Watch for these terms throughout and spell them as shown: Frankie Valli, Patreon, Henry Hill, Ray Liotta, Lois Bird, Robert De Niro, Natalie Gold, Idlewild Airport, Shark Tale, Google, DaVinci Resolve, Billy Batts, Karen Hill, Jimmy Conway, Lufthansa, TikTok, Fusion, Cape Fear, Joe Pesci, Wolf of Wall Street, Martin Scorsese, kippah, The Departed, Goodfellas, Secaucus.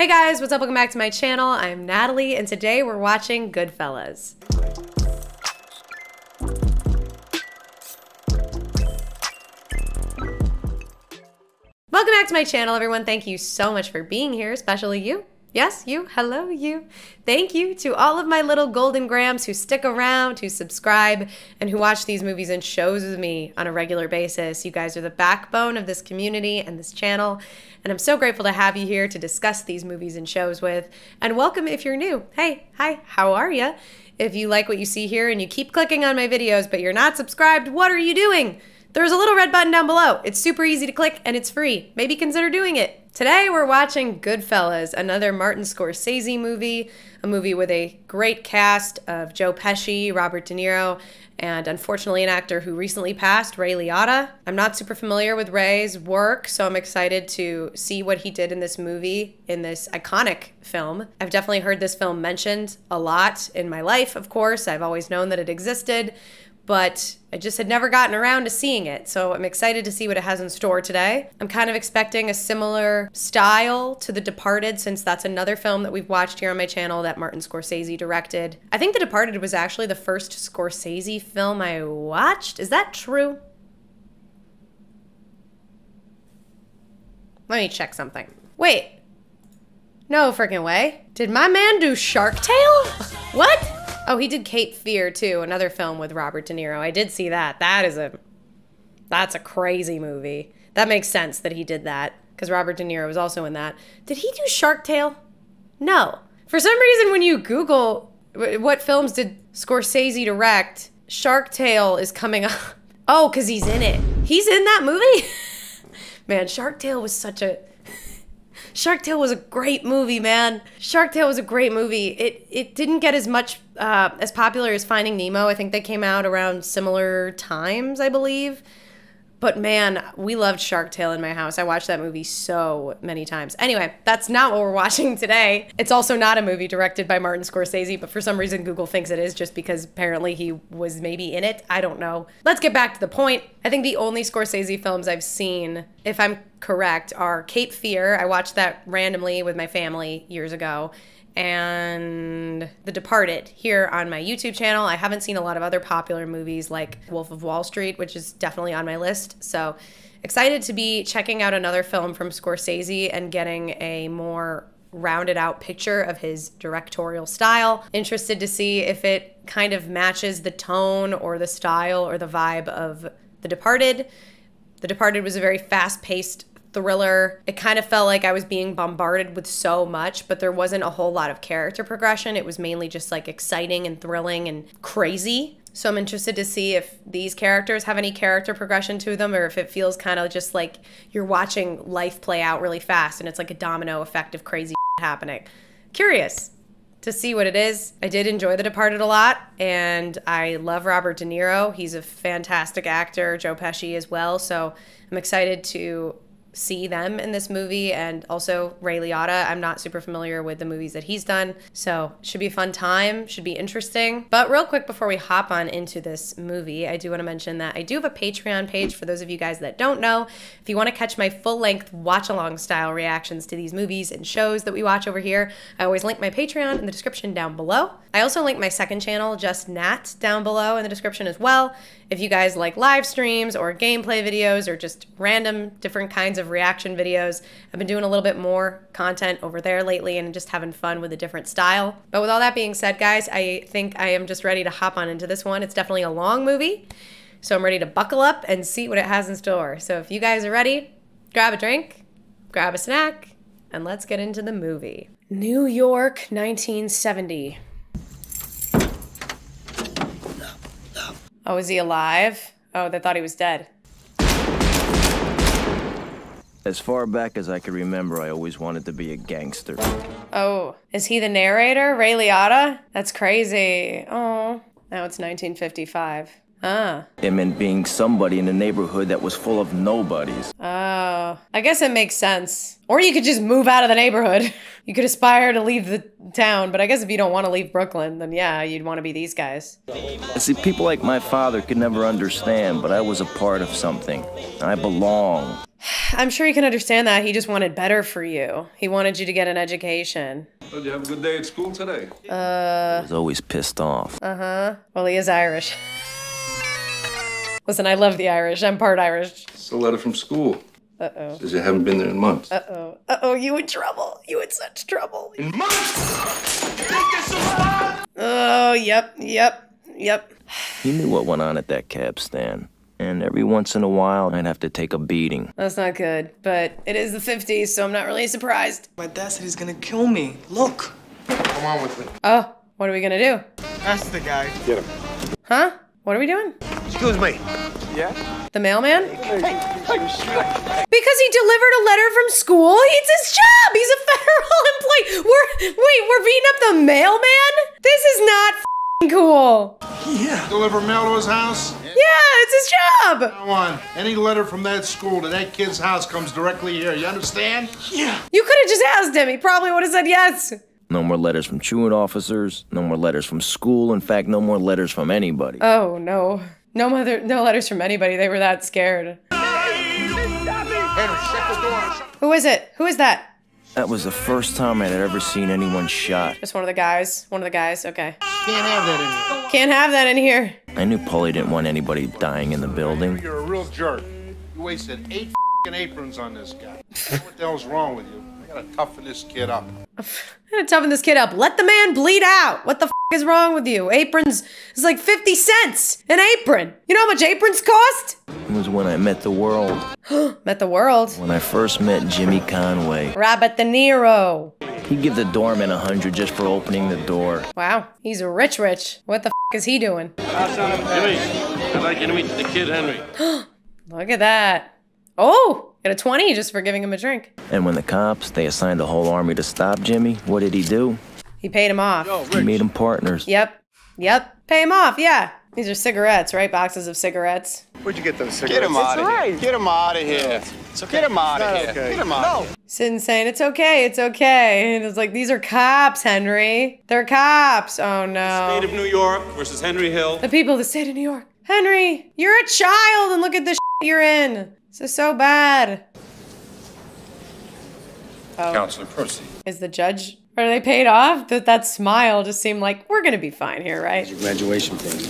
Hey guys, what's up? Welcome back to my channel. I'm Natalie, and today we're watching Goodfellas. Welcome back to my channel, everyone. Thank you so much for being here, especially you. Yes, you. Hello, you. Thank you to all of my little golden grams who stick around, who subscribe, and who watch these movies and shows with me on a regular basis. You guys are the backbone of this community and this channel, and I'm so grateful to have you here to discuss these movies and shows with. And welcome if you're new. Hey, hi, how are ya? If you like what you see here and you keep clicking on my videos but you're not subscribed, what are you doing? There's a little red button down below. It's super easy to click and it's free. Maybe consider doing it. Today we're watching Goodfellas, another Martin Scorsese movie, a movie with a great cast of Joe Pesci, Robert De Niro, and unfortunately an actor who recently passed, Ray Liotta. I'm not super familiar with Ray's work, so I'm excited to see what he did in this movie, in this iconic film. I've definitely heard this film mentioned a lot in my life, of course. I've always known that it existed, but I just had never gotten around to seeing it, so I'm excited to see what it has in store today. I'm kind of expecting a similar style to The Departed, since that's another film that we've watched here on my channel that Martin Scorsese directed. I think The Departed was actually the first Scorsese film I watched. Is that true? Let me check something. Wait. No freaking way. Did my man do Shark Tale? What? Oh, he did Cape Fear too, another film with Robert De Niro. I did see that. That's a crazy movie. That makes sense that he did that because Robert De Niro was also in that. Did he do Shark Tale? No. For some reason, when you Google what films did Scorsese direct, Shark Tale is coming up. Oh, because he's in it. He's in that movie? Man, Shark Tale was such a... Shark Tale was a great movie, man. Shark Tale was a great movie. It didn't get as much as popular as Finding Nemo. I think they came out around similar times, I believe. But man, we loved Shark Tale in my house. I watched that movie so many times. Anyway, that's not what we're watching today. It's also not a movie directed by Martin Scorsese, but for some reason Google thinks it is just because apparently he was maybe in it. I don't know. Let's get back to the point. I think the only Scorsese films I've seen, if I'm correct, are Cape Fear. I watched that randomly with my family years ago. And The Departed here on my YouTube channel. I haven't seen a lot of other popular movies like Wolf of Wall Street, which is definitely on my list. So excited to be checking out another film from Scorsese and getting a more rounded out picture of his directorial style. Interested to see if it kind of matches the tone or the style or the vibe of The Departed. The Departed was a very fast-paced thriller. It kind of felt like I was being bombarded with so much, but there wasn't a whole lot of character progression. It was mainly just like exciting and thrilling and crazy. So I'm interested to see if these characters have any character progression to them or if it feels kind of just like you're watching life play out really fast and it's like a domino effect of crazy happening. Curious to see what it is. I did enjoy The Departed a lot, and I love Robert De Niro. He's a fantastic actor, Joe Pesci as well, so I'm excited to see them in this movie, and also Ray Liotta. I'm not super familiar with the movies that he's done, so should be a fun time, should be interesting. But real quick before we hop on into this movie, I do want to mention that I do have a Patreon page for those of you guys that don't know. If you want to catch my full-length watch-along style reactions to these movies and shows that we watch over here, I always link my Patreon in the description down below. I also link my second channel, Just Nat, down below in the description as well. If you guys like live streams or gameplay videos or just random different kinds of reaction videos, I've been doing a little bit more content over there lately and just having fun with a different style. But with all that being said, guys, I think I am just ready to hop on into this one. It's definitely a long movie, so I'm ready to buckle up and see what it has in store. So if you guys are ready, grab a drink, grab a snack, and let's get into the movie. New York, 1970. Oh, is he alive? Oh, they thought he was dead. As far back as I could remember, I always wanted to be a gangster. Oh, is he the narrator? Ray Liotta? That's crazy. Oh, now it's 1955. Ah. It meant being somebody in a neighborhood that was full of nobodies. Oh, I guess it makes sense. Or you could just move out of the neighborhood. You could aspire to leave the town, but I guess if you don't want to leave Brooklyn, then yeah, you'd want to be these guys. See, people like my father could never understand, but I was a part of something. I belong. I'm sure you can understand that. He just wanted better for you. He wanted you to get an education. Oh, did you have a good day at school today? I was always pissed off. Uh-huh. Well, he is Irish. Listen, I love the Irish. I'm part Irish. It's a letter from school. Uh-oh. Says you haven't been there in months. Uh-oh. Uh-oh, you in trouble. You in such trouble. In months! You think this is fun? Oh, yep. He knew what went on at that cab stand. And every once in a while, I'd have to take a beating. That's not good, but it is the 50s, so I'm not really surprised. My dad said he's gonna kill me. Look. Come on with me. Oh, what are we gonna do? That's the guy. Get him. Huh? What are we doing? Excuse me. Yeah? The mailman? Because he delivered a letter from school? It's his job! He's a federal employee! Wait, we're beating up the mailman? This is not f***ing cool. Yeah. Deliver mail to his house? Yeah, it's his job! From now on, any letter from that school to that kid's house comes directly here, you understand? Yeah. You could have just asked him, he probably would have said yes. No more letters from truant officers, no more letters from school, in fact, no more letters from anybody. Oh, no. No letters from anybody, they were that scared. Who is it? Who is that? That was the first time I had ever seen anyone shot. Just one of the guys? One of the guys? Okay. Can't have that in here. Can't have that in here. I knew Paulie didn't want anybody dying in the building. You're a real jerk. You wasted 8 f***ing aprons on this guy. What the hell's wrong with you? I gotta toughen this kid up. Let the man bleed out. What the f*** is wrong with you? Aprons is like 50 cents an apron. You know how much aprons cost? It was when I met the world. Met the world? When I first met Jimmy Conway. Robert De Niro. He'd give the doorman 100 just for opening the door. Wow, he's rich. What the f*** is he doing? Jimmy, I'd like you to meet the kid Henry. Look at that. Oh! Got a 20 just for giving him a drink. And when the cops, they assigned the whole army to stop Jimmy, what did he do? He paid him off. Yo, he made him partners. Yep. Pay him off, yeah. These are cigarettes, right? Boxes of cigarettes. Where'd you get those cigarettes? Get him out of here. Get him out of here. It's okay. Get him out of here. Get him out of here. It's insane. It's okay. It's okay. And it's like, these are cops, Henry. They're cops. Oh, no. The state of New York versus Henry Hill. The people of the state of New York. Henry, you're a child and look at the shit you're in. This is so bad. Oh. Counselor, proceed. Is the judge, are they paid off? That smile just seemed like, we're gonna be fine here, right? Your graduation party.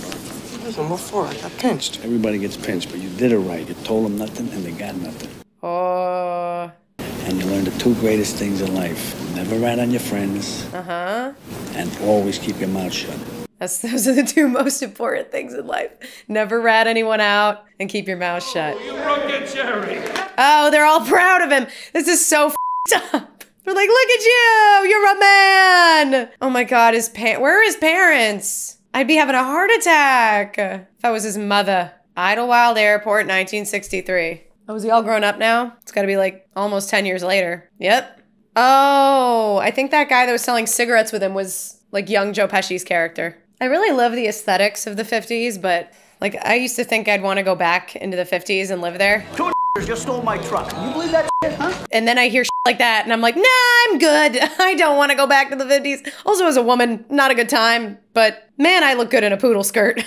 Listen, what for? I got pinched. Everybody gets pinched, but you did it right. You told them nothing and they got nothing. Oh. And you learned the two greatest things in life. Never rat on your friends. Uh-huh. And always keep your mouth shut. Those are the two most important things in life. Never rat anyone out and keep your mouth shut. You broke it, Jerry. Oh, they're all proud of him. This is so f***ed up. They're like, look at you, you're a man. Oh my God, where are his parents? I'd be having a heart attack if I was his mother. Idlewild Airport, 1963. Oh, is he all grown up now? It's gotta be like almost 10 years later. Yep. Oh, I think that guy that was selling cigarettes with him was like young Joe Pesci's character. I really love the aesthetics of the 50s, but like I used to think I'd want to go back into the 50s and live there. Two just stole my truck. You believe that shit, huh? And then I hear shit like that and I'm like, nah, I'm good. I don't want to go back to the 50s. Also as a woman, not a good time, but man, I look good in a poodle skirt.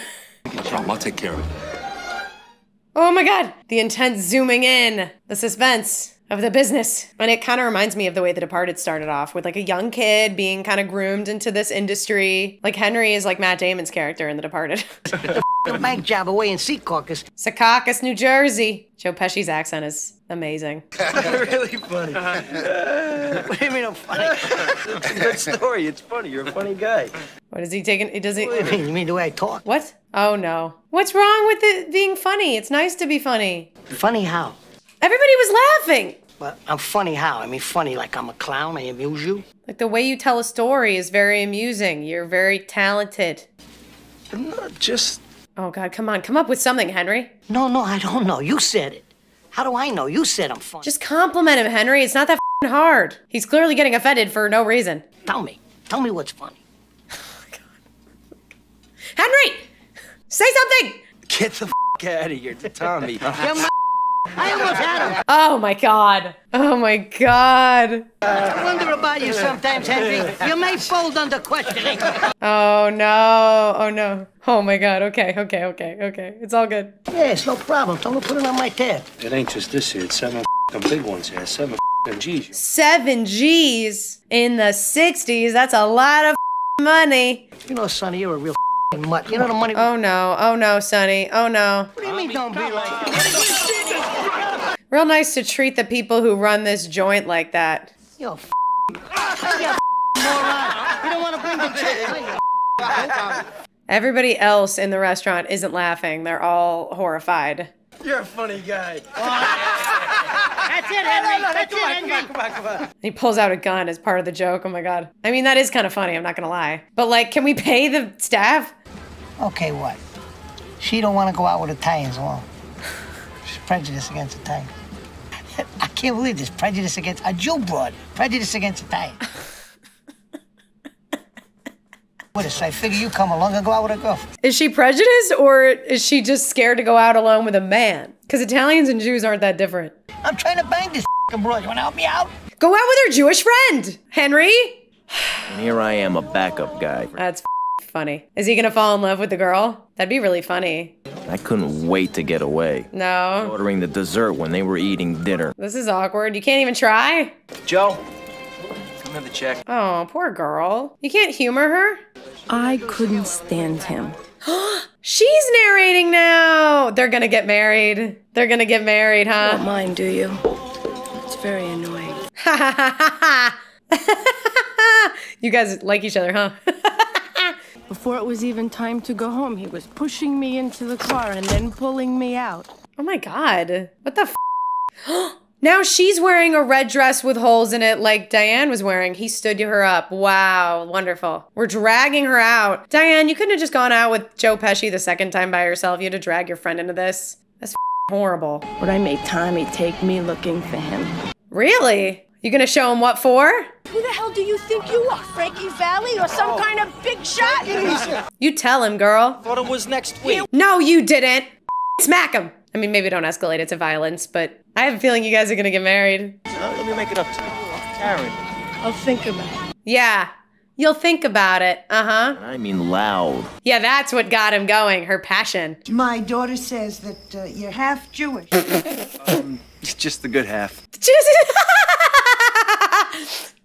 I'll take care of it. Oh my God, the intense zooming in, the suspense of the business. And it kind of reminds me of the way The Departed started off with like a young kid being kind of groomed into this industry. Like Henry is like Matt Damon's character in The Departed. A bank job away in Secaucus. Secaucus, New Jersey. Joe Pesci's accent is amazing. Really funny. What do you mean I'm funny? It's a good story. It's funny. You're a funny guy. What is he taking? What do you mean? You mean the way I talk? What? Oh no. What's wrong with it being funny? It's nice to be funny. Funny how? Everybody was laughing. But I'm funny how? I mean funny like I'm a clown, I amuse you? Like the way you tell a story is very amusing. You're very talented. I'm not just... Oh God, come on, come up with something, Henry. No, I don't know. You said it. How do I know? You said I'm funny. Just compliment him, Henry. It's not that f***ing hard. He's clearly getting offended for no reason. Tell me what's funny. Oh my God. Henry! Say something! Get the f*** out of here, Tommy. I almost had him. Oh my God. Oh my God. I wonder about you sometimes, Henry. You may fold under questioning. Oh no. Oh no. Oh my God. Okay. It's all good. Yeah, it's no problem. Don't put it on my tab. It ain't just this here. It's 7 big ones here. 7 G's. 7 G's in the 60s. That's a lot of money. You know, Sonny, you're a real mutt. You know the money. Oh no, oh no, Sonny. Oh no. What do you mean don't be like that? Real nice to treat the people who run this joint like that. Yo, you don't want to bring the chick. Everybody else in the restaurant isn't laughing. They're all horrified. You're a funny guy. That's it, Henry. That's it, Henry. Come on. He pulls out a gun as part of the joke. Oh my God. I mean, that is kind of funny. I'm not going to lie. But like, can we pay the staff? Okay, what? She don't want to go out with Italians alone. She's prejudiced against Italians. I can't believe this. Prejudice against a Jew broad. Prejudice against Italians. What is, I figure you come along and go out with a girl. Is she prejudiced or is she just scared to go out alone with a man? Because Italians and Jews aren't that different. I'm trying to bang this broad. You want to help me out? Go out with her Jewish friend, Henry. And here I am, a backup guy. That's funny. Is he going to fall in love with the girl? That'd be really funny. I couldn't wait to get away. No. Ordering the dessert when they were eating dinner. This is awkward. You can't even try. Joe. The check. Oh, poor girl. You can't humor her? I couldn't stand him. She's narrating now. They're gonna get married. They're gonna get married, huh? You don't mind, do you? It's very annoying. Ha ha ha ha. You guys like each other, huh? Before it was even time to go home, he was pushing me into the car and then pulling me out. Oh my God. What the f? Now she's wearing a red dress with holes in it like Diane was wearing. He stood her up. Wow, wonderful. We're dragging her out. Diane, you couldn't have just gone out with Joe Pesci the second time by yourself. You had to drag your friend into this. That's horrible. But I made Tommy take me looking for him. Really? You gonna show him what for? Who the hell do you think you are? Frankie Valli or some kind of big shot? You tell him, girl. Thought it was next week. No, you didn't. Smack him. I mean, maybe don't escalate it to violence, but I have a feeling you guys are gonna get married. Let me make it up to you. Karen. I'll think about it. Yeah, you'll think about it, uh-huh. I mean loud. Yeah, that's what got him going, her passion. My daughter says that you're half Jewish. It's just the good half.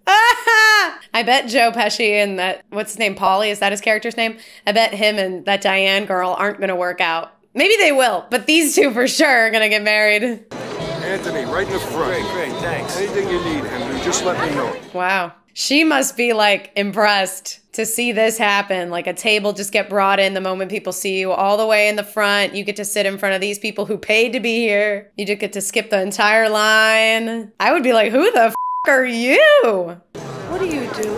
I bet Joe Pesci and that, what's his name, Paulie, is that his character's name? I bet him and that Diane girl aren't gonna work out. Maybe they will, but these two for sure are gonna get married. Anthony, right in the front. Great, thanks. Anything you need, Henry, just let me know. Wow. She must be like impressed to see this happen. Like a table just get brought in the moment people see you all the way in the front. You get to sit in front of these people who paid to be here. You just get to skip the entire line. I would be like, who the f are you? What do you do?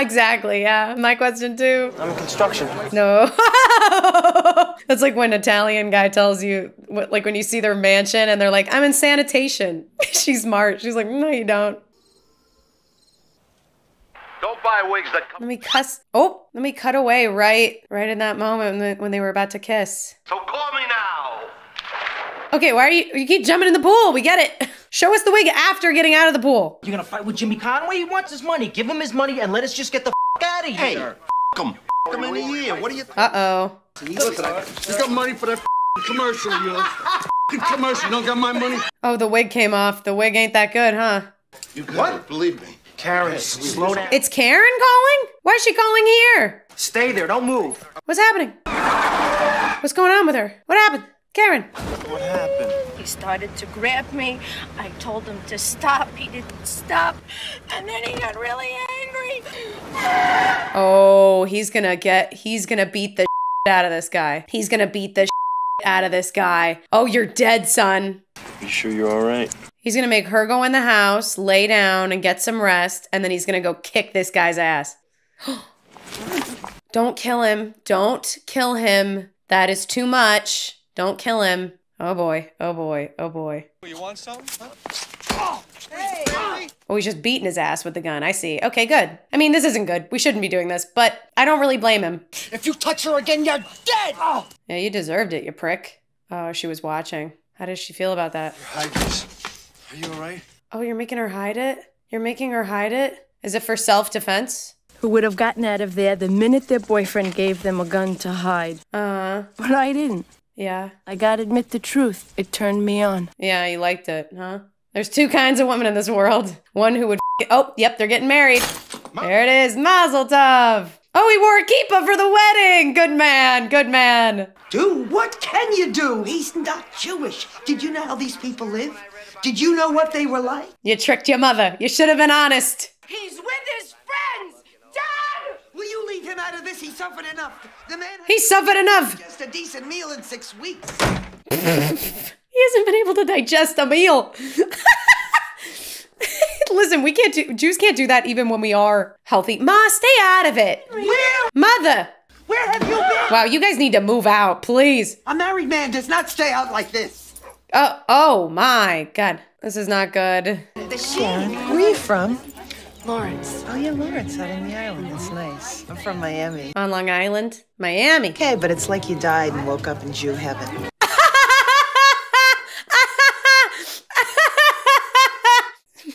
Exactly, yeah. My question too. I'm in construction. No. That's like when an Italian guy tells you, like when you see their mansion and they're like, I'm in sanitation. She's smart. She's like, no, you don't. Don't buy wigs that come. Let me cut away right in that moment when they were about to kiss. So call me now. Okay, why are you keep jumping in the pool? We get it. Show us the wig after getting out of the pool. You're gonna fight with Jimmy Conway? He wants his money. Give him his money and let us just get the f out of here. Hey, f him in a year. What do you think? Uh-oh. He's got money for that commercial, you know. Commercial, don't got my money. Oh, the wig came off. The wig ain't that good, huh? You what? Believe me. Karen, hey, slow down. It's Karen calling? Why is she calling here? Stay there, don't move. What's happening? What's going on with her? What happened? Karen. What happened? He started to grab me. I told him to stop. He didn't stop. And then he got really angry. Oh, he's gonna beat the shit out of this guy. He's gonna beat the shit out of this guy. Oh, you're dead, son. You sure you're all right? He's gonna make her go in the house, lay down and get some rest. And then he's gonna go kick this guy's ass. Don't kill him. Don't kill him. That is too much. Don't kill him. Oh boy, oh boy, oh boy. You want some? Huh? Hey. Oh, he's just beating his ass with the gun. I see. Okay, good. I mean, this isn't good. We shouldn't be doing this, but I don't really blame him. If you touch her again, you're dead! Oh. Yeah, you deserved it, you prick. Oh, she was watching. How does she feel about that? Hide this. Are you all right? Oh, you're making her hide it? You're making her hide it? Is it for self-defense? Who would have gotten out of there the minute their boyfriend gave them a gun to hide. But I didn't. Yeah. I gotta admit the truth. It turned me on. Yeah, you liked it, huh? There's two kinds of women in this world. One who would oh, yep, they're getting married. There it is, Mazel Tov. Oh, he wore a kippah for the wedding. Good man, good man. Dude, what can you do? He's not Jewish. Did you know how these people live? Did you know what they were like? You tricked your mother. You should have been honest. He's with his friends. Dad! Will you leave him out of this? He suffered enough. The man he suffered enough. Just a decent meal in 6 weeks. He hasn't been able to digest a meal. Listen, we can't do, Jews can't do that even when we are healthy. Ma, stay out of it. Where? Mother. Where have you been? Wow, you guys need to move out, please. A married man does not stay out like this. Oh my God. This is not good. The Sheen. Where are you from? Lawrence. Oh yeah, Lawrence out on the island. That's nice. I'm from Miami. On Long Island? Miami. Okay, but it's like you died and woke up in Jew heaven.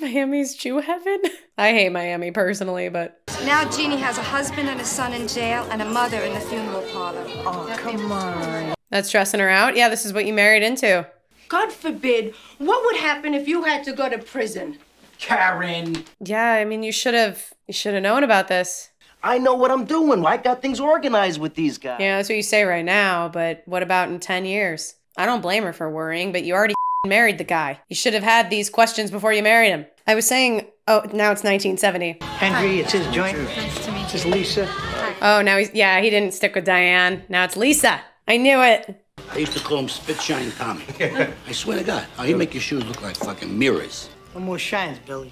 Miami's Jew heaven? I hate Miami personally, but... Now Jeannie has a husband and a son in jail and a mother in the funeral parlor. Oh, come on. That's stressing her out? Yeah, this is what you married into. God forbid, what would happen if you had to go to prison? Karen. Yeah, I mean, you should have known about this. I know what I'm doing. I got things organized with these guys. Yeah, that's what you say right now, but what about in 10 years? I don't blame her for worrying, but you already married the guy. You should have had these questions before you married him. I was saying, oh, now it's 1970. Henry, it's his joint. Nice to meet you. It's Lisa. Hi. Oh, now he's, yeah, he didn't stick with Diane. Now it's Lisa. I knew it. I used to call him Spit Shine Tommy. I swear to God, oh, he'd make your shoes look like fucking mirrors. No more shines, Billy.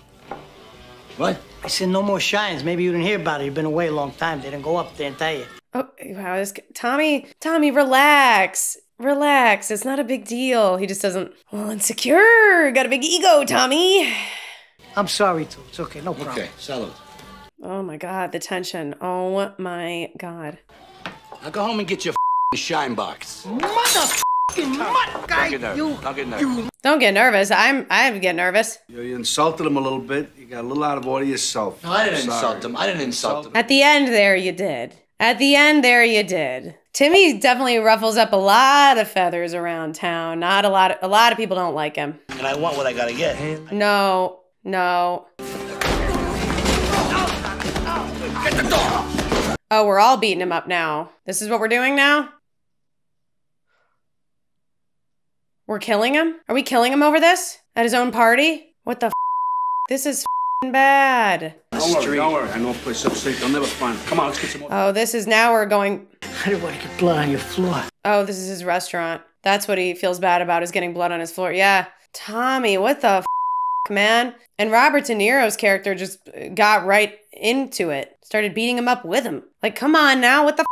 What? I said no more shines. Maybe you didn't hear about it. You've been away a long time. They didn't go up there and tell you. Oh, wow, this, Tommy, relax. Relax, it's not a big deal. He just doesn't, well, insecure. Got a big ego, Tommy. I'm sorry, too. It's okay, no problem. Okay, salud. Oh my God, the tension. Oh my God. Now go home and get your shine box. Motherfucking mutt guy. Don't get nervous. Don't get nervous. I get nervous. You insulted him a little bit. You got a little out of order yourself. No, I didn't insult him. I didn't insult him. At the end there, you did. At the end there, you did. Timmy definitely ruffles up a lot of feathers around town. Not a lot of people don't like him. And I want what I gotta get. No, no. Get the dog. Oh, we're all beating him up now. This is what we're doing now? We're killing him? Are we killing him over this? At his own party? What the f? This is f***ing bad. Don't worry. I know a place up safe. They'll never find him. Come on, let's get some more. Oh, this is now we're going... I didn't want to get blood on your floor. Oh, this is his restaurant. That's what he feels bad about, is getting blood on his floor. Yeah. Tommy, what the f***, man? And Robert De Niro's character just got right into it. Started beating him up with him. Like, come on now, what the f***?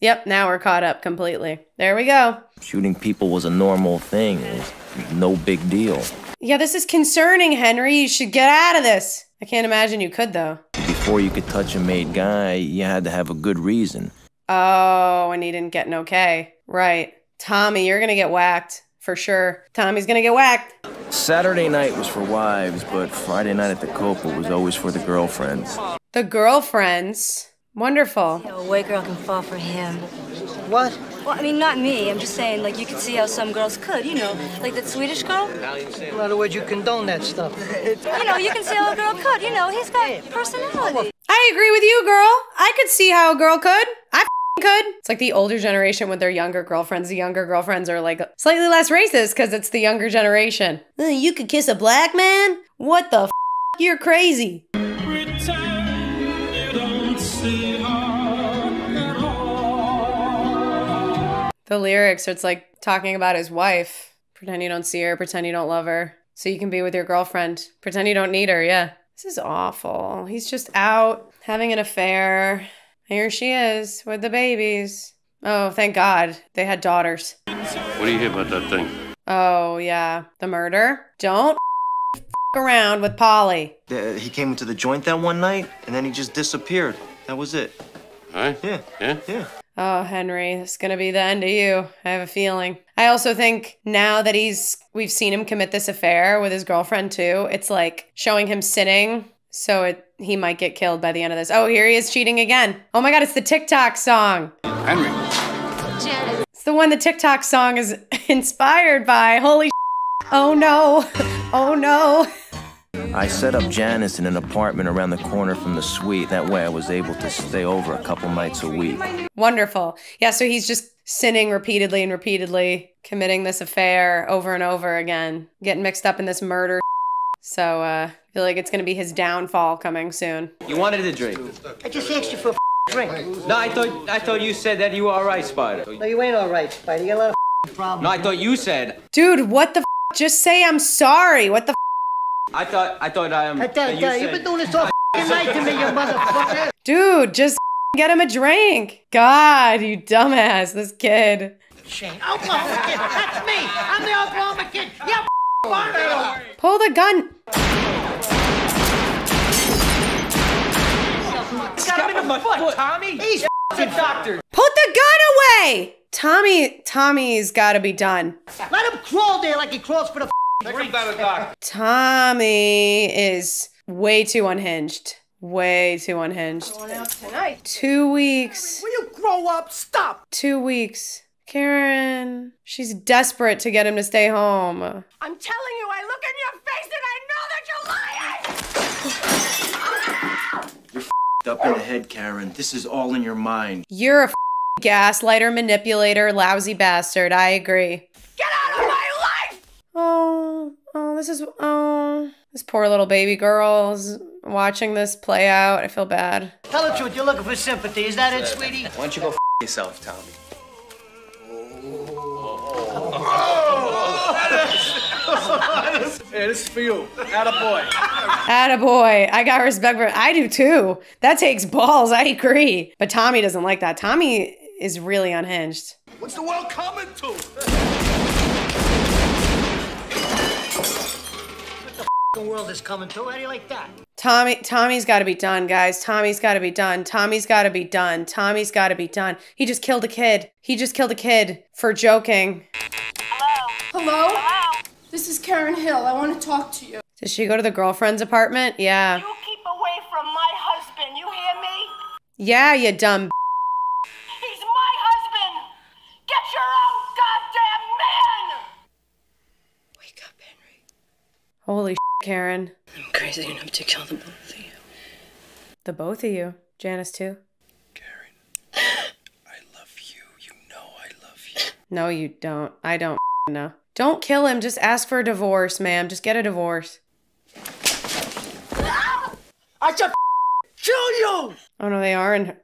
Yep, now we're caught up completely. There we go. Shooting people was a normal thing. It was no big deal. Yeah, this is concerning, Henry. You should get out of this. I can't imagine you could, though. Before you could touch a made guy, you had to have a good reason. Oh, and he didn't get an okay. Right. Tommy, you're gonna get whacked, for sure. Tommy's gonna get whacked. Saturday night was for wives, but Friday night at the Copa was always for the girlfriends. The girlfriends? Wonderful. You know, a white girl can fall for him. What? Well, I mean, not me. I'm just saying, like, you could see how some girls could, you know. Like that Swedish girl. In other words, you condone that stuff. You know, you can see how a girl could, you know. He's got personality. I agree with you, girl. I could see how a girl could. I f***ing could. It's like the older generation with their younger girlfriends. The younger girlfriends are, like, slightly less racist because it's the younger generation. You could kiss a black man? What the f***? You're crazy. Pretend you don't see her at all. The lyrics, it's like talking about his wife. Pretend you don't see her. Pretend you don't love her. So you can be with your girlfriend. Pretend you don't need her, yeah. This is awful. He's just out having an affair. Here she is with the babies. Oh, thank God. They had daughters. What do you hear about that thing? Oh, yeah. The murder? Don't f around with Polly. He came into the joint that one night, and then he just disappeared. That was it. All right? Yeah. Yeah? Yeah. Oh, Henry, it's gonna be the end of you. I have a feeling. I also think now that we've seen him commit this affair with his girlfriend too, it's like showing him sinning, so he might get killed by the end of this. Oh, here he is cheating again. Oh my God, it's the TikTok song. Henry. It's the one the TikTok song is inspired by. Holy Oh no, oh no. I set up Janice in an apartment around the corner from the suite. That way I was able to stay over a couple nights a week. Wonderful. Yeah, so he's just sinning repeatedly and repeatedly, committing this affair over and over again, getting mixed up in this murder. So I feel like it's going to be his downfall coming soon. You wanted a drink. I just asked you for a drink. No, I thought you said that you were all right, Spider. No, you ain't all right, Spider. You got a lot of problems. No, I thought you said. Dude, what the f? Just say I'm sorry. What the f? You've been doing this all night to me, you motherfucker. Dude, just get him a drink. God, you dumbass, this kid. Shane, Oklahoma kid, that's me. I'm the Oklahoma kid. Yeah, pull the gun. Got him in the foot, Tommy. He's a doctor. Put the gun away. Tommy's got to be done. Let him crawl there like he crawls for the. Tommy is way too unhinged. Way too unhinged. Going out tonight. 2 weeks. Will you grow up? Stop. 2 weeks. Karen, she's desperate to get him to stay home. I'm telling you, I look in your face and I know that you're lying! You're f***ed up in the head, Karen. This is all in your mind. You're a f***ing gaslighter, manipulator, lousy bastard. I agree. Get out of my life! This poor little baby girl's watching this play out. I feel bad. Tell the truth, you're looking for sympathy. Is that it, sweetie? Why don't you go f*** yourself, Tommy? Hey, this is for you. Attaboy. Attaboy. I got respect for it. I do too. That takes balls. I agree. But Tommy doesn't like that. Tommy is really unhinged. What's the world coming to? What the world is coming to? How do you like that? Tommy's got to be done, guys. Tommy's got to be done. Tommy's got to be done. Tommy's got to be done. He just killed a kid. He just killed a kid for joking. Hello? Hello? This is Karen Hill. I want to talk to you. Did she go to the girlfriend's apartment? Yeah. You keep away from my husband, you hear me? Yeah, you dumb. He's my husband! Get your own goddamn man! Wake up, Henry. Holy shit, Karen. I'm crazy enough to kill the both of you. The both of you? Janice, too? Karen, I love you. You know I love you. No, you don't. I don't know. Don't kill him. Just ask for a divorce, ma'am. Just get a divorce. I just kill you! Oh no, they are in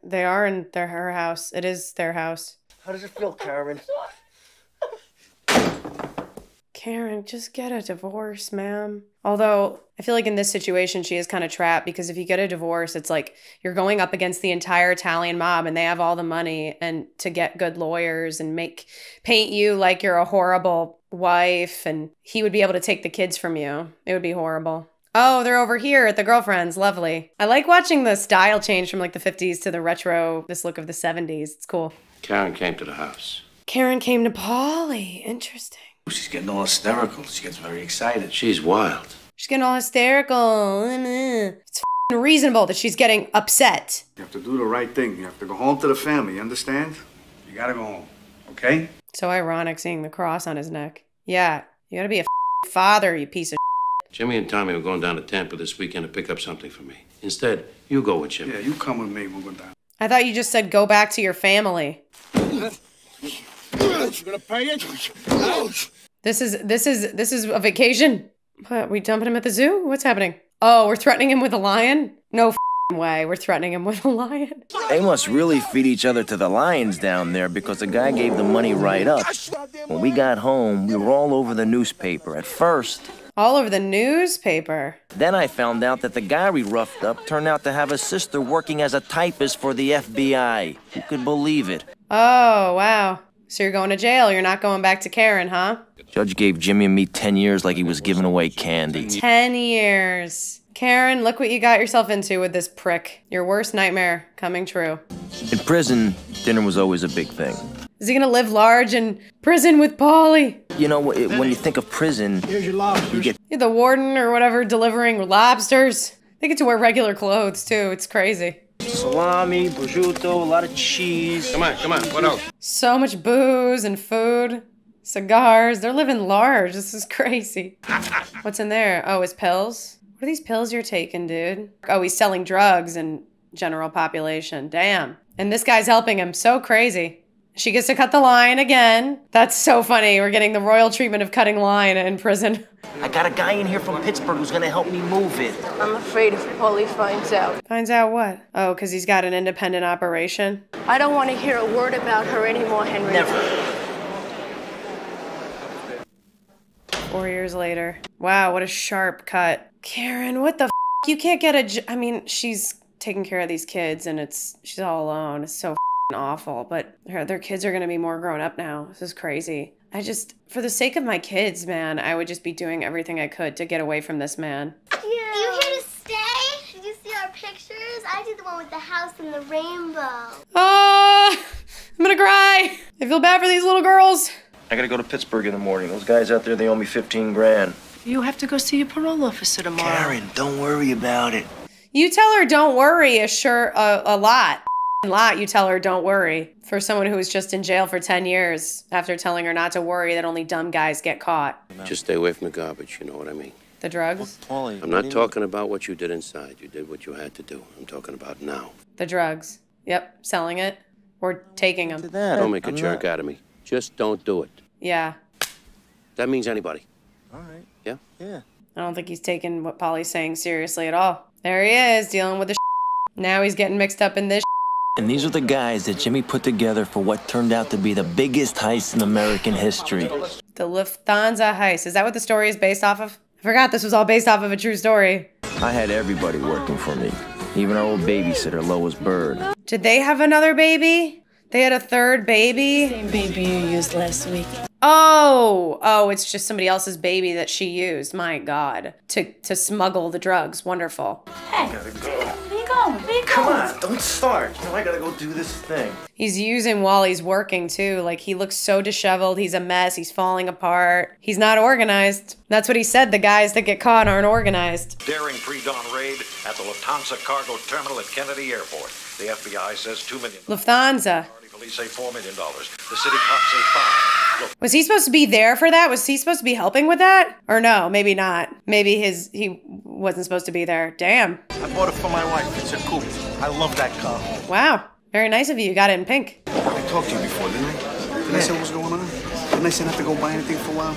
her house. It is their house. How does it feel, Karen? Karen, just get a divorce, ma'am. Although I feel like in this situation, she is kind of trapped because if you get a divorce, it's like you're going up against the entire Italian mob and they have all the money and to get good lawyers and paint you like you're a horrible wife and he would be able to take the kids from you. It would be horrible. Oh, they're over here at the girlfriend's. Lovely. I like watching the style change from like the 50s to the retro, this look of the 70s. It's cool. Karen came to the house. Karen came to Polly. Interesting. She's getting all hysterical. She gets very excited. She's wild. She's getting all hysterical. It's f***ing reasonable that she's getting upset. You have to do the right thing. You have to go home to the family, you understand? You gotta go home, okay? So ironic seeing the cross on his neck. Yeah, you gotta be a f***ing father, you piece of shit. Jimmy and Tommy were going down to Tampa this weekend to pick up something for me. Instead, you go with Jimmy. Yeah, you come with me. We'll go down. I thought you just said go back to your family. You gonna pay it? This is a vacation. What, we dumping him at the zoo? What's happening? Oh, we're threatening him with a lion? No f***ing way. We're threatening him with a lion. They must really feed each other to the lions down there because the guy gave the money right up. When we got home, we were all over the newspaper at first. All over the newspaper. Then I found out that the guy we roughed up turned out to have a sister working as a typist for the FBI. Who could believe it? Oh, wow. So you're going to jail. You're not going back to Karen, huh? Judge gave Jimmy and me 10 years like he was giving away candy. 10 years. Karen, look what you got yourself into with this prick. Your worst nightmare coming true. In prison, dinner was always a big thing. Is he going to live large in prison with Polly? You know, when you think of prison, here's your lobsters. You get the warden or whatever delivering lobsters. They get to wear regular clothes, too. It's crazy. Salami, prosciutto, a lot of cheese. Come on, come on, what else? So much booze and food. Cigars. They're living large. This is crazy. What's in there? Oh, his pills. What are these pills you're taking, dude? Oh, he's selling drugs and general population. Damn. And this guy's helping him. So crazy. She gets to cut the line again. That's so funny. We're getting the royal treatment of cutting line in prison. I got a guy in here from Pittsburgh who's gonna help me move it. I'm afraid if Polly finds out. Finds out what? Oh, because he's got an independent operation? I don't want to hear a word about her anymore, Henry. Never. 4 years later. Wow, what a sharp cut. Karen, what the f***? You can't get I mean, she's taking care of these kids and she's all alone. It's so f***ing awful, but their kids are gonna be more grown up now. This is crazy. For the sake of my kids, man, I would just be doing everything I could to get away from this man. Yeah. Are you here to stay? Did you see our pictures? I did the one with the house and the rainbow. Oh, I'm gonna cry. I feel bad for these little girls. I gotta go to Pittsburgh in the morning. Those guys out there, they owe me 15 grand. You have to go see your parole officer tomorrow. Karen, don't worry about it. You tell her don't worry a lot. You tell her don't worry. For someone who was just in jail for 10 years after telling her not to worry that only dumb guys get caught. Just stay away from the garbage, you know what I mean? The drugs? Well, Paulie, I'm not talking about what you did inside. You did what you had to do. I'm talking about now. The drugs. Yep, selling it or taking them. Don't make a jerk out of me. Just don't do it. Yeah. That means anybody. All right. Yeah? Yeah. I don't think he's taking what Polly's saying seriously at all. There he is, dealing with the shit. Now he's getting mixed up in this shit. And these are the guys that Jimmy put together for what turned out to be the biggest heist in American history. The Lufthansa heist. Is that what the story is based off of? I forgot this was all based off of a true story. I had everybody working for me. Even our old babysitter, Lois Bird. Did they have another baby? They had a third baby? Same baby you used last week. Oh, it's just somebody else's baby that she used. My God. To smuggle the drugs. Wonderful. Hey, I gotta go. Where you going? Where you going? Come on, don't start. You know, I gotta go do this thing. He's using while he's working, too. Like, he looks so disheveled. He's a mess. He's falling apart. He's not organized. That's what he said. The guys that get caught aren't organized. Daring pre-dawn raid at the Lufthansa cargo terminal at Kennedy Airport. The FBI says $2 million. Lufthansa. Police say $4 million. The city cops say $5 million. Was he supposed to be there for that? Was he supposed to be helping with that? Or no, maybe not. Maybe he wasn't supposed to be there. Damn. I bought it for my wife. It's a coupe. I love that car. Wow. Very nice of you. You got it in pink. I talked to you before, didn't I? Didn't I say what's going on? Didn't I say not to go buy anything for a while?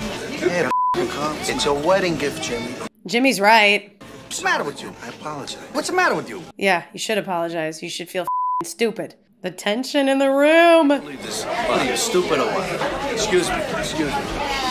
Yeah, the car. It's a wedding gift, Jimmy. Jimmy's right. What's the matter with you? I apologize. What's the matter with you? Yeah, you should apologize. You should feel f***ing stupid. The tension in the room. Leave this. Are you stupid or what? Excuse me. Excuse me.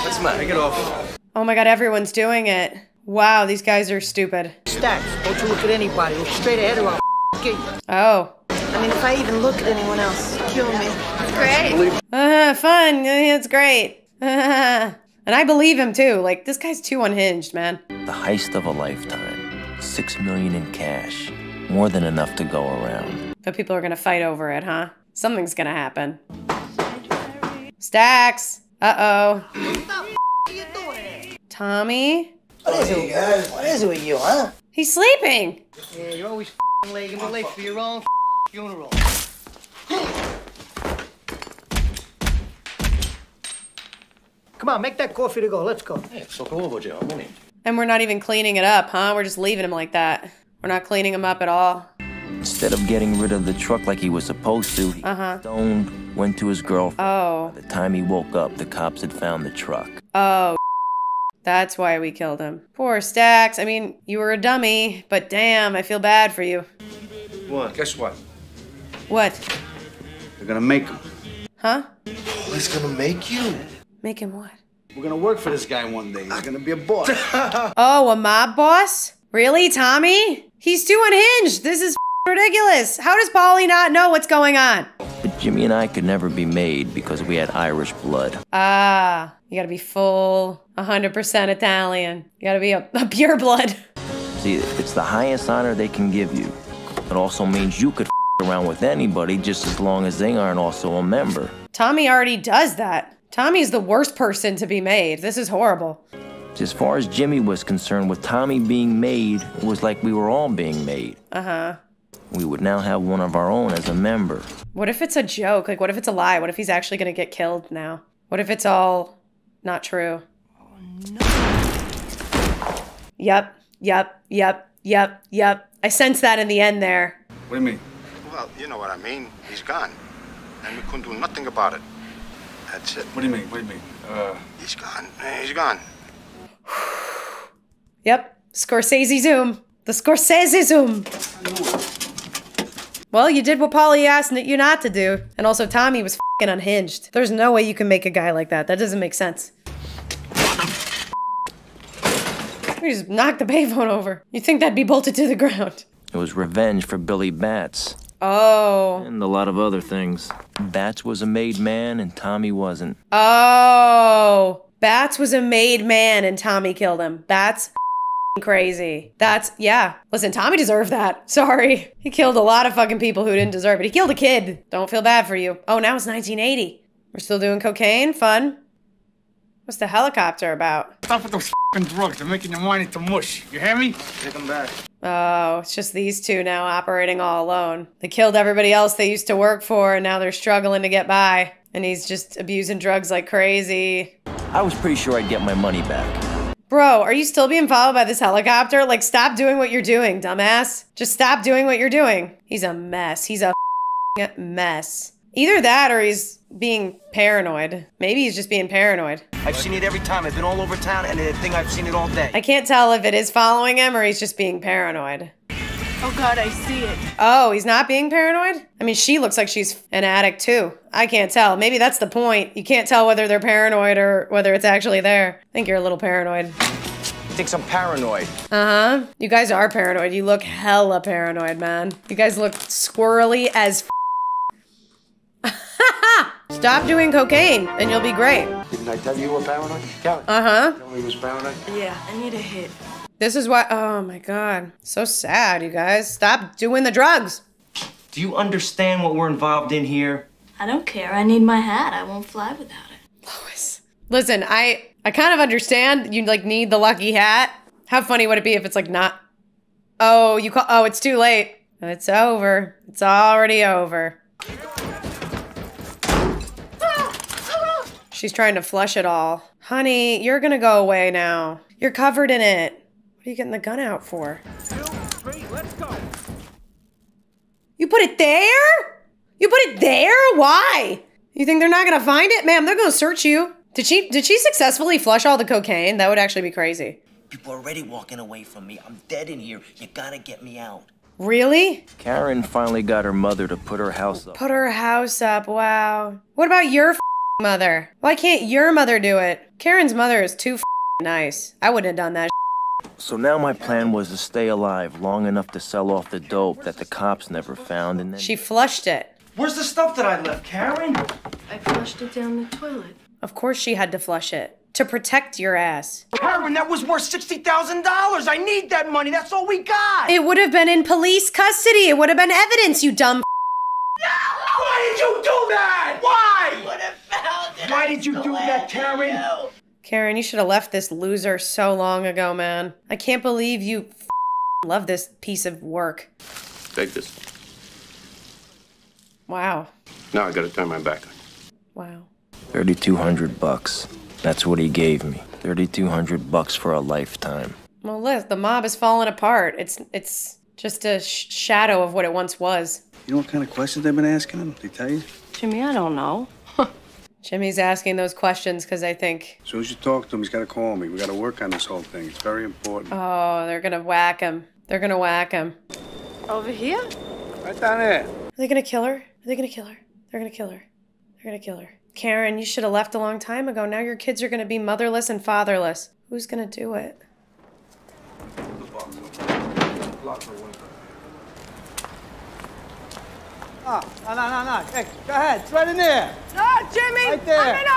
What's the matter? Get off. Oh my God, everyone's doing it. Wow, these guys are stupid. Stacks. Don't you look at anybody. Look straight ahead or I'll f***ing get you. Oh. I mean, if I even look at anyone else, kill me. It's great. Fun. It's great. And I believe him too. Like, this guy's too unhinged, man. The heist of a lifetime. $6 million in cash. More than enough to go around. But people are gonna fight over it, huh? Something's gonna happen. Stacks! Uh-oh. What the f*** are you doing? Tommy? What is it with you, huh? He's sleeping! Yeah, you're always f***ing late. You're late for your own f***ing funeral. Come on, make that coffee to go. Let's go. Hey, so go over, Joe. And we're not even cleaning it up, huh? We're just leaving him like that. We're not cleaning him up at all. Instead of getting rid of the truck like he was supposed to, he stoned, went to his girlfriend. Oh. By the time he woke up, the cops had found the truck. Oh, that's why we killed him. Poor Stacks. I mean, you were a dummy, but damn, I feel bad for you. What? Guess what? What? They're gonna make him. Huh? Oh, he's gonna make you. Make him what? We're gonna work for this guy one day. He's gonna be a boss. Oh, a mob boss? Really, Tommy? He's too unhinged. This is ridiculous. How does Polly not know what's going on? But Jimmy and I could never be made because we had Irish blood. Ah, you gotta be full 100% Italian. You gotta be a pure blood. See, it's the highest honor they can give you. It also means you could around with anybody just as long as they aren't also a member. Tommy already does that. Tommy's the worst person to be made. This is horrible. As far as Jimmy was concerned, with Tommy being made, it was like we were all being made. Uh-huh. We would now have one of our own as a member. What if it's a joke? Like, what if it's a lie? What if he's actually gonna get killed now? What if it's all Not true. Oh, no. Yep. I sense that in the end there. What do you mean? Well, you know what I mean. He's gone. And we couldn't do nothing about it. That's it. What do you mean? What do you mean? He's gone. He's gone. Yep. Scorsese zoom. The Scorsese zoom. Well, you did what Polly asked you not to do. And also, Tommy was f***ing unhinged. There's no way you can make a guy like that. That doesn't make sense. You just knocked the payphone over. You'd think that'd be bolted to the ground. It was revenge for Billy Batts. Oh. And a lot of other things. Batts was a made man and Tommy wasn't. Oh. Batts was a made man and Tommy killed him. That's crazy. That's, yeah. Listen, Tommy deserved that. Sorry. He killed a lot of fucking people who didn't deserve it. He killed a kid. Don't feel bad for you. Oh, now it's 1980. We're still doing cocaine? Fun. What's the helicopter about? Stop with those f***ing drugs. They're making your mind into mush. You hear me? Take them back. Oh, it's just these two now operating all alone. They killed everybody else they used to work for, and now they're struggling to get by. And he's just abusing drugs like crazy. I was pretty sure I'd get my money back. Bro, are you still being followed by this helicopter? Like, stop doing what you're doing, dumbass. Just stop doing what you're doing. He's a mess. He's a f***ing mess. Either that or he's being paranoid. Maybe he's just being paranoid. I've seen it every time. I've been all over town and I think I've seen it all day. I can't tell if it is following him or he's just being paranoid. Oh God, I see it. Oh, he's not being paranoid? I mean, she looks like she's an addict too. I can't tell. Maybe that's the point. You can't tell whether they're paranoid or whether it's actually there. I think you're a little paranoid. I think I'm paranoid. Uh-huh. You guys are paranoid. You look hella paranoid, man. You guys look squirrely as f***. Stop doing cocaine, and you'll be great. Didn't I tell you were paranoid? Yeah. Uh-huh. Tell me you was paranoid? Yeah, I need a hit. This is why- oh my God. So sad, you guys. Stop doing the drugs. Do you understand what we're involved in here? I don't care. I need my hat. I won't fly without it. Lois. Listen, I kind of understand you, like, need the lucky hat. How funny would it be if it's, like, not- oh, you call- oh, it's too late. It's over. It's already over. She's trying to flush it all. Honey, you're gonna go away now. You're covered in it. What are you getting the gun out for? 2, 3, let's go. You put it there? You put it there? Why? You think they're not gonna find it? Ma'am, they're gonna search you. Did she successfully flush all the cocaine? That would actually be crazy. People are already walking away from me. I'm dead in here. You gotta get me out. Really? Karen finally got her mother to put her house up. Put her house up, wow. What about your mother? Why can't your mother do it? Karen's mother is too f***ing nice. I wouldn't have done that So now my plan was to stay alive long enough to sell off the dope that the cops never found and then- She flushed it. Where's the stuff that I left, Karen? I flushed it down the toilet. Of course she had to flush it. To protect your ass. Karen, that was worth $60,000! I need that money! That's all we got! It would have been in police custody! It would have been evidence, you dumb No! Why did you do that? Why? What a Why did you do that, Karen? Karen, you should have left this loser so long ago, man. I can't believe you f***ing love this piece of work. Take this. Wow. Now I gotta turn my back on you. Wow. 3,200 bucks. That's what he gave me. 3,200 bucks for a lifetime. Well, Liz, the mob is falling apart. It's just a shadow of what it once was. You know what kind of questions they've been asking him? Did they tell you? Jimmy, I don't know. Jimmy's asking those questions because I think... As soon as you talk to him, he's got to call me. We got to work on this whole thing. It's very important. Oh, they're going to whack him. They're going to whack him. Over here? Right down there. Are they going to kill her? Are they going to kill her? They're going to kill her. They're going to kill her. Karen, you should have left a long time ago. Now your kids are going to be motherless and fatherless. Who's going to do it? Oh, no. Hey, go ahead. It's right in there. No, Jimmy. Right there. I'm in a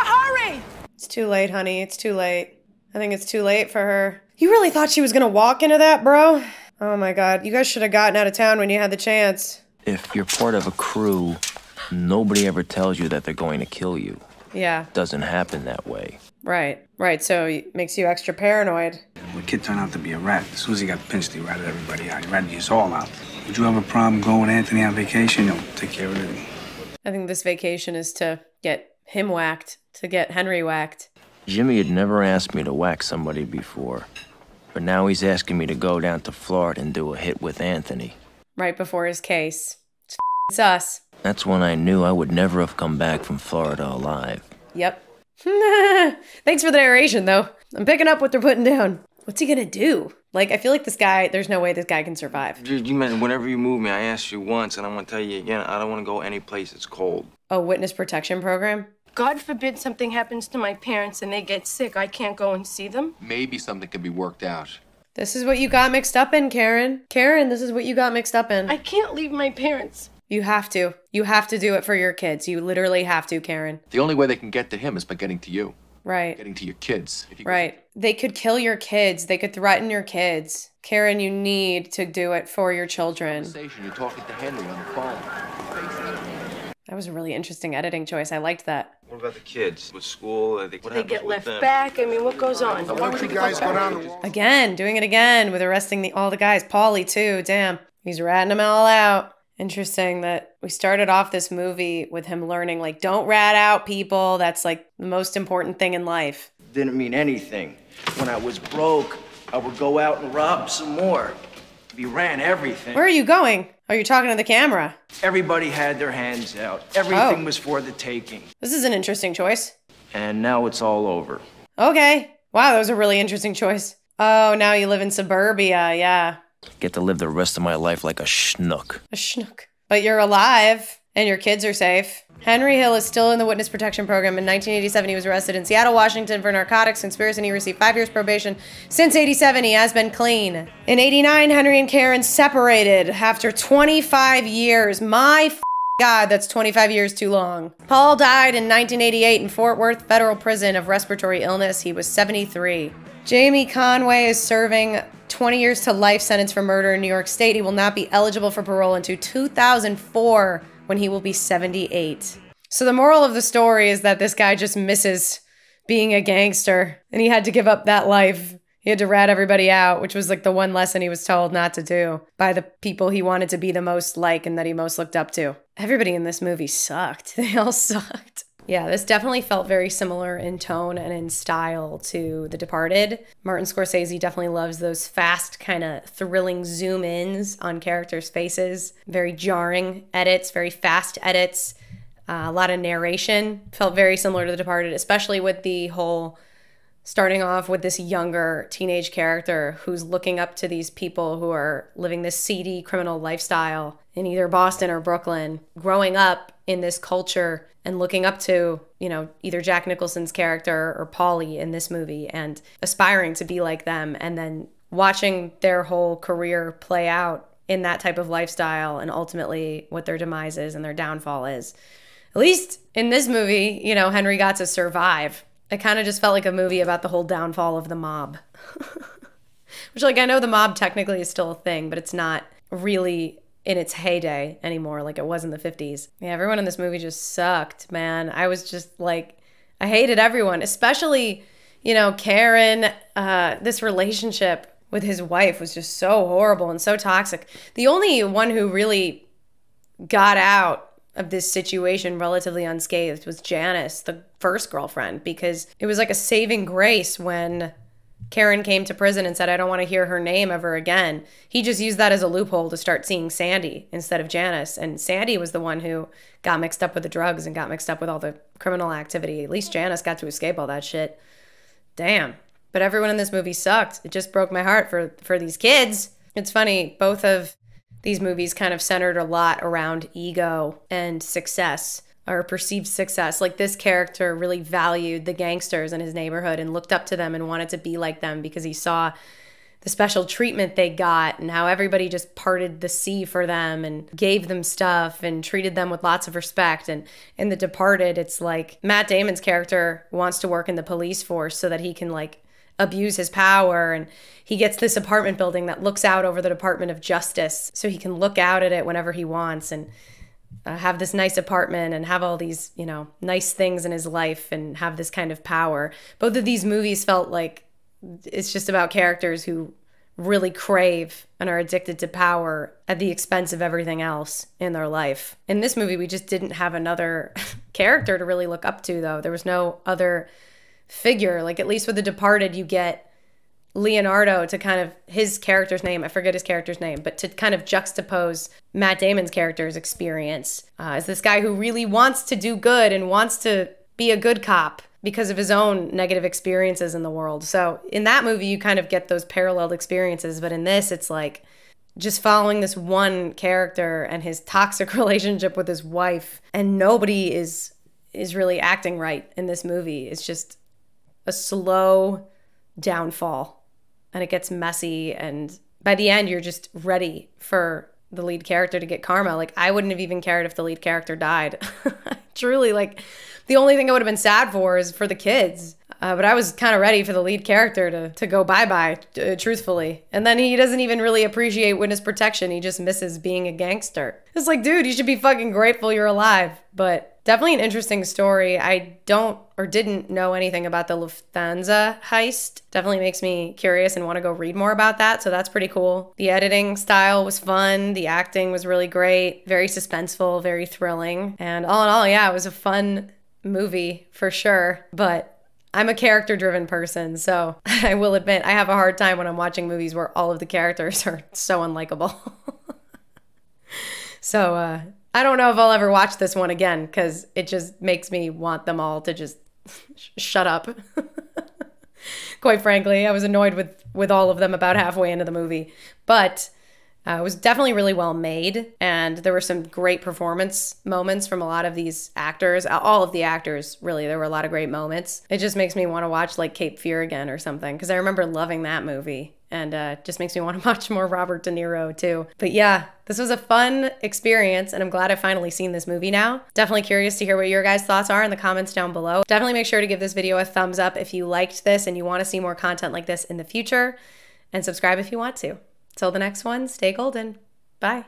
hurry. It's too late, honey. It's too late. I think it's too late for her. You really thought she was going to walk into that, bro? Oh, my God. You guys should have gotten out of town when you had the chance. If you're part of a crew, nobody ever tells you that they're going to kill you. Yeah. It doesn't happen that way. Right. Right. So it makes you extra paranoid. The kid turned out to be a rat. As soon as he got pinched, he ratted everybody out. He ratted us all out. Would you have a problem going with Anthony on vacation? He'll take care of it. I think this vacation is to get him whacked, to get Henry whacked. Jimmy had never asked me to whack somebody before, but now he's asking me to go down to Florida and do a hit with Anthony. Right before his case. It's f***ing sus. That's when I knew I would never have come back from Florida alive. Yep. Thanks for the narration, though. I'm picking up what they're putting down. What's he gonna do? Like, I feel like this guy, there's no way this guy can survive. You meant whenever you move me, I asked you once, and I'm gonna tell you again, I don't wanna go any place that's cold. A witness protection program? God forbid something happens to my parents and they get sick. I can't go and see them. Maybe something could be worked out. This is what you got mixed up in, Karen. Karen, this is what you got mixed up in. I can't leave my parents. You have to. You have to do it for your kids. You literally have to, Karen. The only way they can get to him is by getting to you. Right. Getting to your kids. Right. They could kill your kids. They could threaten your kids. Karen, you need to do it for your children. You're talking to Henry on the phone. That was a really interesting editing choice. I liked that. What about the kids? With school? They get left back? I mean, what goes on? Why don't you guys go down the wall? Again, doing it again with arresting all the guys. Paulie, too. Damn. He's ratting them all out. Interesting that we started off this movie with him learning, like, don't rat out people. That's, like, the most important thing in life. Didn't mean anything. When I was broke, I would go out and rob some more. We ran everything. Where are you going? Oh, you're talking to the camera. Everybody had their hands out. Everything was for the taking. This is an interesting choice. And now it's all over. Okay. Wow, that was a really interesting choice. Oh, now you live in suburbia, yeah. Get to live the rest of my life like a schnook. A schnook. But you're alive, and your kids are safe. Henry Hill is still in the witness protection program. In 1987, he was arrested in Seattle, Washington for narcotics conspiracy, and he received 5 years probation. Since 87, he has been clean. In 89, Henry and Karen separated after 25 years. My God, that's 25 years too long. Paul died in 1988 in Fort Worth Federal Prison of respiratory illness. He was 73. Jamie Conway is serving 20 years to life sentence for murder in New York State. He will not be eligible for parole until 2004. When he will be 78. So the moral of the story is that this guy just misses being a gangster and he had to give up that life. He had to rat everybody out, which was like the one lesson he was told not to do by the people he wanted to be the most like and that he most looked up to. Everybody in this movie sucked. They all sucked. Yeah, this definitely felt very similar in tone and in style to The Departed. Martin Scorsese definitely loves those fast, kind of thrilling zoom-ins on characters' faces. Very jarring edits, very fast edits, a lot of narration. Felt very similar to The Departed, especially with the whole starting off with this younger teenage character who's looking up to these people who are living this seedy criminal lifestyle in either Boston or Brooklyn, growing up in this culture and looking up to, you know, either Jack Nicholson's character or Paulie in this movie and aspiring to be like them and then watching their whole career play out in that type of lifestyle and ultimately what their demise is and their downfall is. At least in this movie, you know, Henry got to survive. It kind of just felt like a movie about the whole downfall of the mob. Which, like, I know the mob technically is still a thing, but it's not really in its heyday anymore like it was in the 50s. Yeah, everyone in this movie just sucked, man. I was just like, I hated everyone, especially, you know, Karen. This relationship with his wife was just so horrible and so toxic. The only one who really got out of this situation relatively unscathed was Janice, the first girlfriend, because it was like a saving grace when Karen came to prison and said, I don't want to hear her name ever again. He just used that as a loophole to start seeing Sandy instead of Janice. And Sandy was the one who got mixed up with the drugs and got mixed up with all the criminal activity. At least Janice got to escape all that shit. Damn. But everyone in this movie sucked. It just broke my heart for these kids. It's funny, both of these movies kind of centered a lot around ego and success, or perceived success. Like, this character really valued the gangsters in his neighborhood and looked up to them and wanted to be like them because he saw the special treatment they got and how everybody just parted the sea for them and gave them stuff and treated them with lots of respect. And in The Departed, it's like Matt Damon's character wants to work in the police force so that he can, like, abuse his power, and he gets this apartment building that looks out over the Department of Justice so he can look out at it whenever he wants and have this nice apartment and have all these, you know, nice things in his life and have this kind of power. Both of these movies felt like it's just about characters who really crave and are addicted to power at the expense of everything else in their life. In this movie, we just didn't have another character to really look up to, though. There was no other figure. Like, at least with The Departed, you get Leonardo to kind of, his character's name, I forget his character's name, but to kind of juxtapose Matt Damon's character's experience as this guy who really wants to do good and wants to be a good cop because of his own negative experiences in the world. So in that movie, you kind of get those paralleled experiences, but in this, it's like just following this one character and his toxic relationship with his wife, and nobody is really acting right in this movie. It's just a slow downfall, and it gets messy, and by the end, you're just ready for the lead character to get karma. Like, I wouldn't have even cared if the lead character died. Truly, like, the only thing I would have been sad for is for the kids. But I was kind of ready for the lead character to go bye-bye, truthfully. And then he doesn't even really appreciate witness protection. He just misses being a gangster. It's like, dude, you should be fucking grateful you're alive. But definitely an interesting story. I don't or didn't know anything about the Lufthansa heist. Definitely makes me curious and want to go read more about that. So that's pretty cool. The editing style was fun. The acting was really great. Very suspenseful, very thrilling. And all in all, yeah, it was a fun movie for sure. But I'm a character-driven person, so I will admit I have a hard time when I'm watching movies where all of the characters are so unlikable. So I don't know if I'll ever watch this one again, because it just makes me want them all to just shut up. Quite frankly, I was annoyed with all of them about halfway into the movie. But it was definitely really well made, and there were some great performance moments from a lot of these actors. All of the actors, really. There were a lot of great moments. It just makes me want to watch, like, Cape Fear again or something, because I remember loving that movie, and just makes me want to watch more Robert De Niro, too. But yeah, this was a fun experience, and I'm glad I've finally seen this movie now. Definitely curious to hear what your guys' thoughts are in the comments down below. Definitely make sure to give this video a thumbs up if you liked this and you want to see more content like this in the future, and subscribe if you want to. Till the next one, stay golden. Bye.